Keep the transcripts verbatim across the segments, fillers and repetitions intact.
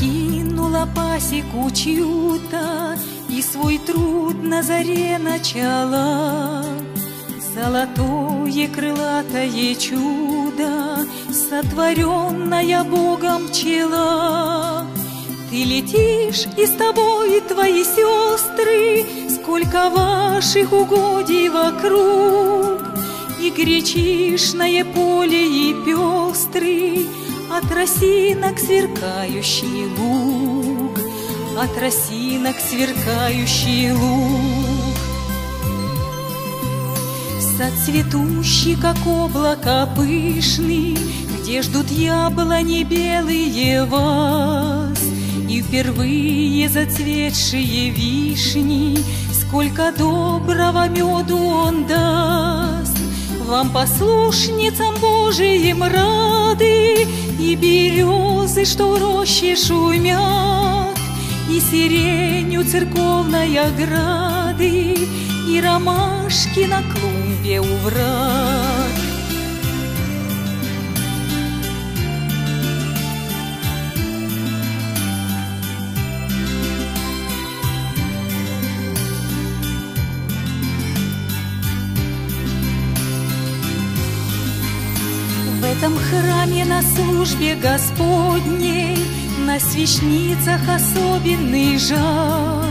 Покинула пасеку чью-то и свой труд на заре начала. Золотое крылатое чудо, сотворенная Богом пчела. Ты летишь, и с тобой твои сестры, сколько ваших угодий вокруг. И гречишное поле, и пестрый, от росинок сверкающий луг, от росинок сверкающий луг. Соцветущий, как облако пышный, где ждут яблони белые вас, и впервые зацветшие вишни, сколько доброго меду он даст. Вам, послушницам Божиим, рады и березы, что в роще шумят, и сиренью церковной ограды, и ромашки на клумбе у врат. В этом храме на службе Господней, на свечницах особенный жар.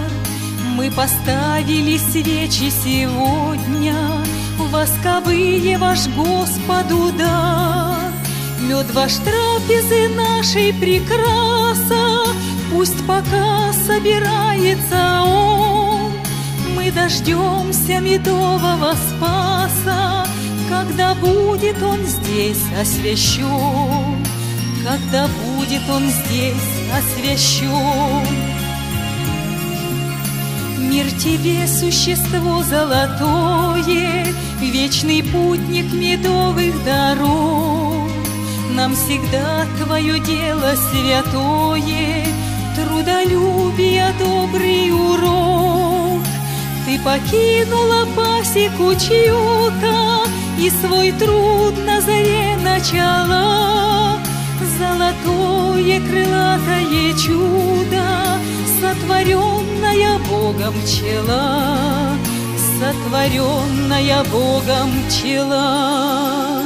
Мы поставили свечи сегодня, восковые ваш Господу дар. Мед ваш трапезы нашей прекраса, пусть пока собирается он. Мы дождемся медового Спаса, когда будет он здесь освящен, когда будет он здесь освящен. Мир тебе, существо золотое, вечный путник медовых дорог. Нам всегда твое дело святое, трудолюбие добрый урок. Ты покинула пасеку чью-то и свой труд на заре начала. Золотое крылатое чудо, сотворенная Богом пчела, сотворенная Богом пчела.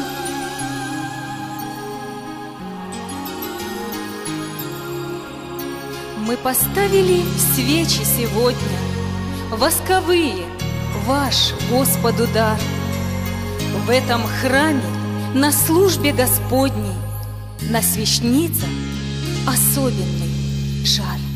Мы поставили свечи сегодня, восковые, ваш Господу дар. В этом храме на службе Господней, на свечницах особенный жар.